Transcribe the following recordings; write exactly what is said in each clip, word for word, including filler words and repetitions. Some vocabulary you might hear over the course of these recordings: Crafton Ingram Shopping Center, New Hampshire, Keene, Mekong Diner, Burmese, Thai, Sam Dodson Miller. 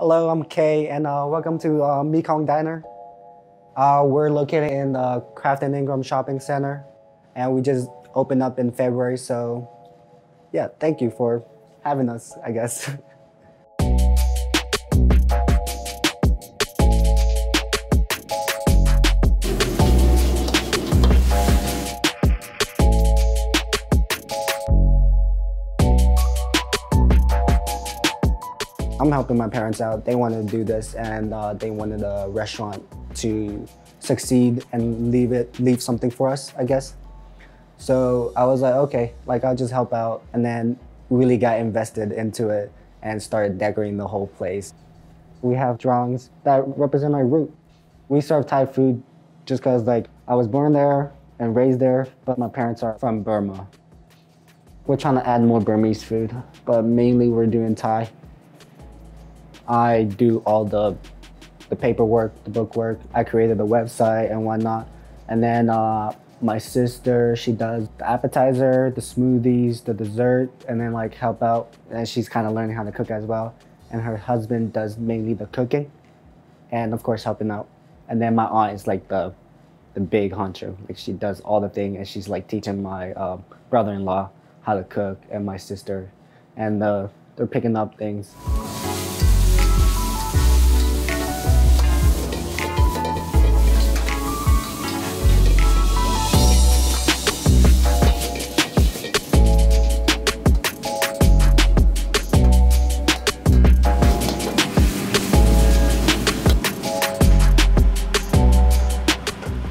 Hello, I'm Kay, and uh, welcome to uh, Mekong Diner. Uh, we're located in the Crafton Ingram Shopping Center, and we just opened up in February, so yeah, thank you for having us, I guess. I'm helping my parents out. They wanted to do this, and uh, they wanted a restaurant to succeed and leave it, leave something for us, I guess. So I was like, okay, like I'll just help out, and then really got invested into it and started decorating the whole place. We have drawings that represent my root. We serve Thai food just because, like, I was born there and raised there, but my parents are from Burma. We're trying to add more Burmese food, but mainly we're doing Thai. I do all the, the paperwork, the bookwork. I created the website and whatnot. And then uh, my sister, she does the appetizer, the smoothies, the dessert, and then like help out. And she's kind of learning how to cook as well. And her husband does mainly the cooking and of course helping out. And then my aunt is like the, the big honcho. Like she does all the thing, and she's like teaching my uh, brother-in-law how to cook, and my sister. And uh, they're picking up things.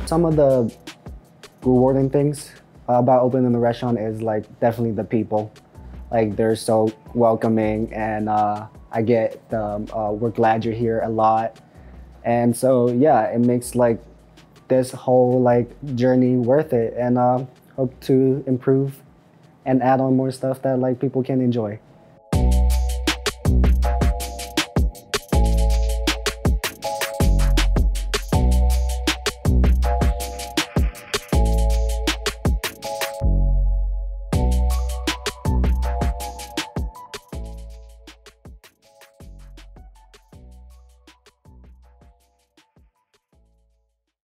Some of the rewarding things about opening the restaurant is like definitely the people. Like they're so welcoming, and uh, I get um, uh, we're glad you're here a lot. And so yeah, it makes like this whole like journey worth it, and uh, hope to improve and add on more stuff that like people can enjoy.